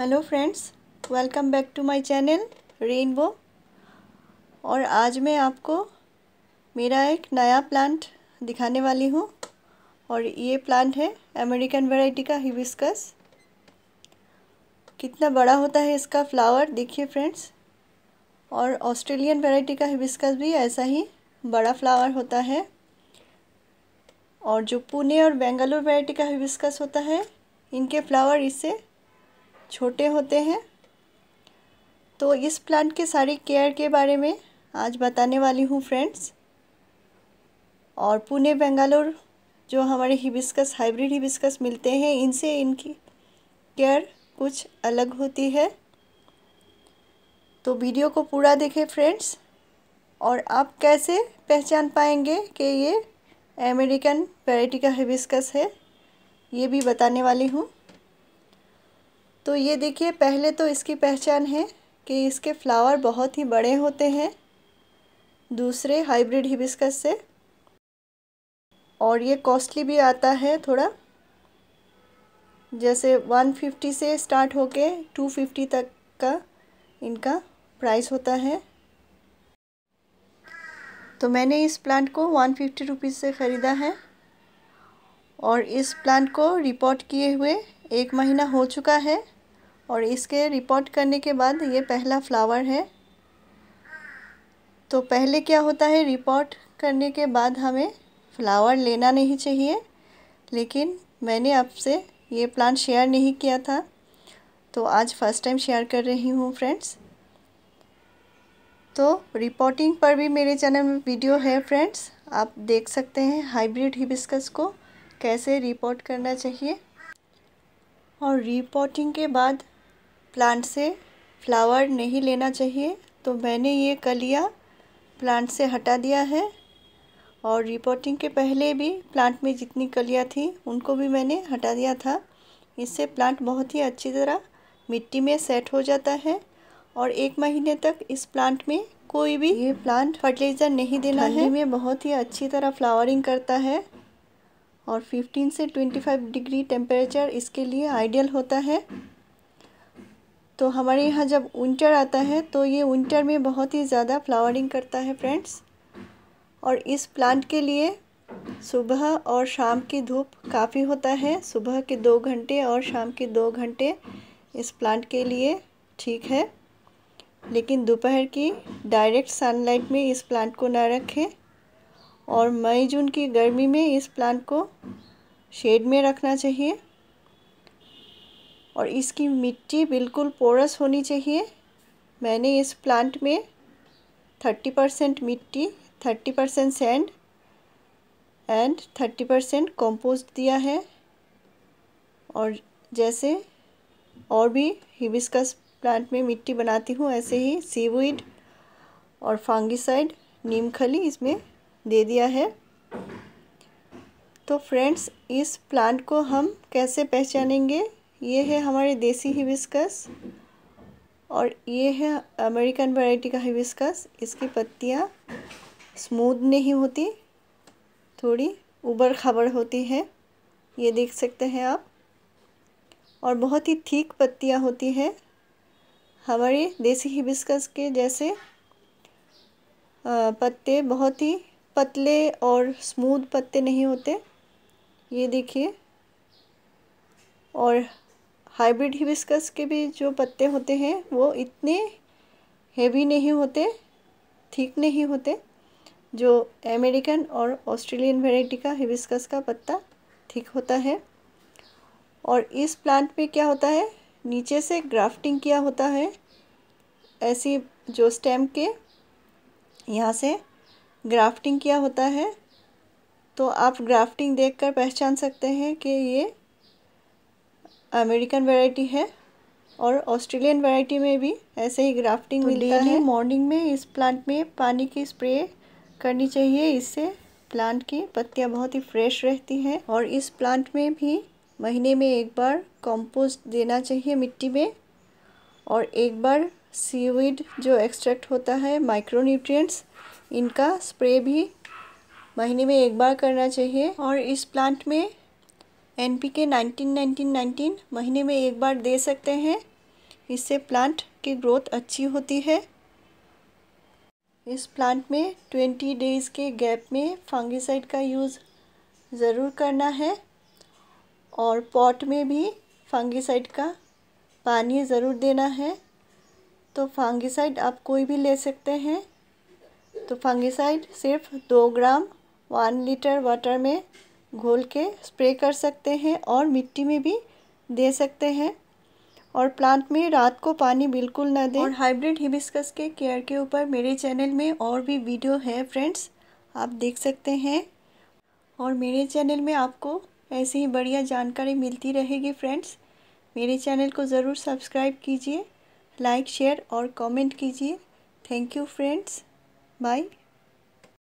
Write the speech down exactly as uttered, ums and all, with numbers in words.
Hello friends, welcome back to my channel rainbow. और आज मैं आपको मेरा एक नया प्लांट दिखाने वाली हूँ। और ये प्लांट है अमेरिकन वैरायटी का हिबिस्कस। कितना बड़ा होता है इसका फ्लावर, देखिए फ्रेंड्स। और ऑस्ट्रेलियन वैरायटी का हिबिस्कस भी ऐसा ही बड़ा फ्लावर होता है। और जो पुणे और बेंगलुरु वैरायटी का हिबिस्कस होता है, इनके फ्लावर इससे छोटे होते हैं। तो इस प्लांट के सारी केयर के बारे में आज बताने वाली हूँ फ्रेंड्स। और पुणे बेंगलुरु जो हमारे हिबिस्कस, हाइब्रिड हिबिस्कस मिलते हैं, इनसे इनकी केयर कुछ अलग होती है। तो वीडियो को पूरा देखें फ्रेंड्स। और आप कैसे पहचान पाएंगे कि ये अमेरिकन वैरायटी का हिबिस्कस है, ये भी बताने वाली हूँ। तो ये देखिए, पहले तो इसकी पहचान है कि इसके फ्लावर बहुत ही बड़े होते हैं दूसरे हाइब्रिड हिबिस्कस से। और ये कॉस्टली भी आता है थोड़ा, जैसे एक सौ पचास से स्टार्ट होके दो सौ पचास तक का इनका प्राइस होता है। तो मैंने इस प्लांट को एक सौ पचास रुपीस से ख़रीदा है। और इस प्लांट को रिपोर्ट किए हुए एक महीना हो चुका है। और इसके रिपोर्ट करने के बाद ये पहला फ्लावर है। तो पहले क्या होता है, रिपोर्ट करने के बाद हमें फ्लावर लेना नहीं चाहिए, लेकिन मैंने आपसे ये प्लांट शेयर नहीं किया था, तो आज फर्स्ट टाइम शेयर कर रही हूँ फ्रेंड्स। तो रिपोर्टिंग पर भी मेरे चैनल में वीडियो है फ्रेंड्स, आप देख सकते हैं हाइब्रिड हिबिस्कस को कैसे रिपोर्ट करना चाहिए। और रिपोर्टिंग के बाद प्लांट से फ्लावर नहीं लेना चाहिए। तो मैंने ये कलिया प्लांट से हटा दिया है। और रिपोर्टिंग के पहले भी प्लांट में जितनी कलियाँ थी उनको भी मैंने हटा दिया था। इससे प्लांट बहुत ही अच्छी तरह मिट्टी में सेट हो जाता है। और एक महीने तक इस प्लांट में कोई भी ये प्लांट फर्टिलाइज़र नहीं देना है। ये बहुत ही अच्छी तरह फ्लावरिंग करता है। और पंद्रह से पच्चीस डिग्री टेम्परेचर इसके लिए आइडियल होता है। तो हमारे यहाँ जब विंटर आता है तो ये विंटर में बहुत ही ज़्यादा फ्लावरिंग करता है फ्रेंड्स। और इस प्लांट के लिए सुबह और शाम की धूप काफ़ी होता है। सुबह के दो घंटे और शाम के दो घंटे इस प्लांट के लिए ठीक है, लेकिन दोपहर की डायरेक्ट सनलाइट में इस प्लांट को ना रखें। और मई जून की गर्मी में इस प्लांट को शेड में रखना चाहिए। और इसकी मिट्टी बिल्कुल पोरस होनी चाहिए। मैंने इस प्लांट में तीस परसेंट मिट्टी, तीस परसेंट सैंड एंड तीस परसेंट कंपोस्ट दिया है। और जैसे और भी हिबिस्कस प्लांट में मिट्टी बनाती हूँ, ऐसे ही सीवीड और फंगिसाइड नीमखली इसमें दे दिया है। तो फ्रेंड्स, इस प्लांट को हम कैसे पहचानेंगे? ये है हमारे देसी हिबिस्कस और ये है अमेरिकन वैरायटी का हिबिस्कस। इसकी पत्तियाँ स्मूथ नहीं होती, थोड़ी उबड़ खाबड़ होती है, ये देख सकते हैं आप। और बहुत ही थीक पत्तियाँ होती हैं, हमारे देसी हिबिस्कस के जैसे पत्ते बहुत ही पतले और स्मूथ पत्ते नहीं होते, ये देखिए। और हाइब्रिड हिबिस्कस के भी जो पत्ते होते हैं वो इतने हेवी नहीं होते, ठीक नहीं होते, जो अमेरिकन और ऑस्ट्रेलियन वैरायटी का हिबिस्कस का पत्ता ठीक होता है। और इस प्लांट में क्या होता है, नीचे से ग्राफ्टिंग किया होता है, ऐसी जो स्टेम के यहाँ से ग्राफ्टिंग किया होता है। तो आप ग्राफ्टिंग देखकर पहचान सकते हैं कि ये अमेरिकन वैरायटी है। और ऑस्ट्रेलियन वैरायटी में भी ऐसे ही ग्राफ्टिंग तो मिलता है। मॉर्निंग में इस प्लांट में पानी की स्प्रे करनी चाहिए, इससे प्लांट की पत्तियाँ बहुत ही फ्रेश रहती हैं। और इस प्लांट में भी महीने में एक बार कंपोस्ट देना चाहिए मिट्टी में। और एक बार सीवीड जो एक्सट्रैक्ट होता है, माइक्रोन्यूट्रिएंट्स, इनका स्प्रे भी महीने में एक बार करना चाहिए। और इस प्लांट में एनपीके नाइनटीन नाइनटीन नाइनटीन महीने में एक बार दे सकते हैं। इससे प्लांट की ग्रोथ अच्छी होती है। इस प्लांट में ट्वेंटी डेज़ के गैप में फंगिसाइड का यूज़ ज़रूर करना है और पॉट में भी फंगिसाइड का पानी ज़रूर देना है। तो फंगिसाइड आप कोई भी ले सकते हैं। तो फंगिसाइड सिर्फ दो ग्राम वन लीटर वाटर में घोल के स्प्रे कर सकते हैं और मिट्टी में भी दे सकते हैं। और प्लांट में रात को पानी बिल्कुल ना दें। और हाइब्रिड हिबिस्कस के केयर के ऊपर मेरे चैनल में और भी वीडियो है फ्रेंड्स, आप देख सकते हैं। और मेरे चैनल में आपको ऐसी ही बढ़िया जानकारी मिलती रहेगी फ्रेंड्स। मेरे चैनल को ज़रूर सब्सक्राइब कीजिए, लाइक शेयर और कमेंट कीजिए। Thank you friends, bye.